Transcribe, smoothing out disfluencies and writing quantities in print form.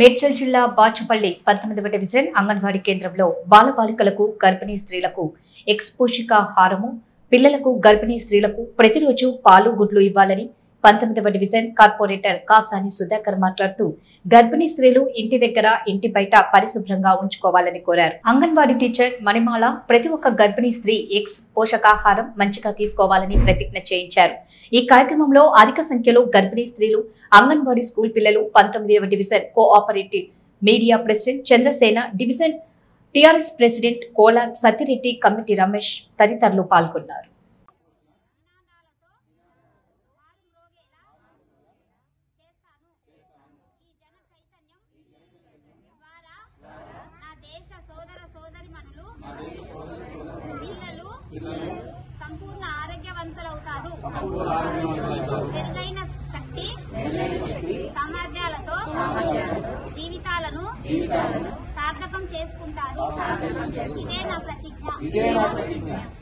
మేడ్చల్ జిల్లా బాచుపల్లి 19వ డివిజన్ అంగన్వాడీ కేంద్రంలో బాలబాలికలకు గర్భిణీ స్త్రీలకు ఎక్స్పోషిక హారము పిల్లలకు గర్భిణీ స్త్రీలకు ప్రతిరోజు పాలు గుడ్లు ఇవ్వాలని 19వ డివిజన్ కార్పొరేటర్ కాసాని సుధాకర్ మాట్లాడుతూ గర్భిణీ స్త్రీలు ఇంటి దగ్గర ఇంటి బయట పరిశుభ్రంగా ఉంచుకోవాలని కోరారు. అంగన్వాడీ టీచర్ మణిమాల ప్రతి ఒక్క గర్భిణీ స్త్రీ ఎక్స్ పోషకాహారం మంచిగా తీసుకోవాలని ప్రతిజ్ఞ చేయించారు. ఈ కార్యక్రమంలో అధిక సంఖ్యలో గర్భిణీ స్త్రీలు అంగన్వాడీ స్కూల్ పిల్లలు 19వ division cooperative media president Chandrasena division TRS president Kola Satyareddy committee Ramesh తదితరులు పాల్గొన్నారు. संपूर्ण आरोग्यवंतुलవుతారు మెరుగైన శక్తి సామర్థ్యాలతో జీవితాలను సార్థకం చేసుకుంటారు. ఇదే నా ప్రతిజ్ఞ.